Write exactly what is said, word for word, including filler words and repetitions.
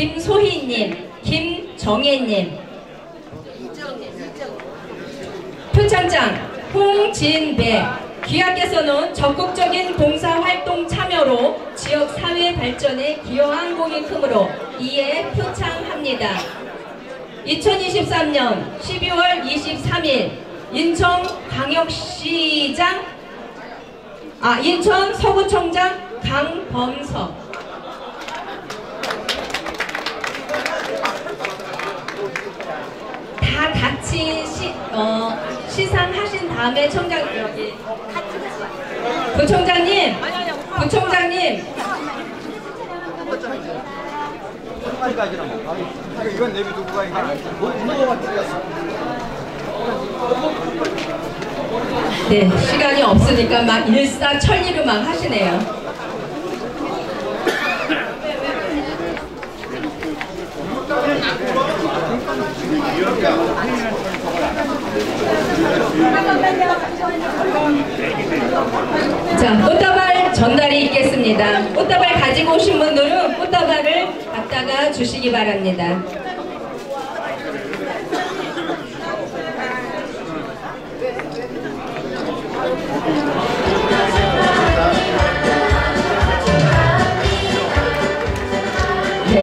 김소희님, 김정혜님, 표창장 홍진배. 귀하께서 는 적극적인 봉사활동 참여로 지역사회 발전에 기여한 공이 크므로 이에 표창합니다. 이천이십삼 년 십이월 이십삼 일 인천광역시장, 아 인천서구청장 강범석. 다 같이 시, 어, 시상하신 다음에 청장, 여기 부총장님, 부총장님. 이건 내비 두고 가니까 네, 시간이 없으니까 막 일사천리로 막 하시네요. 자, 꽃다발 전달이 있겠습니다. 꽃다발 가지고 오신 분들은 꽃다발을 갖다가 주시기 바랍니다.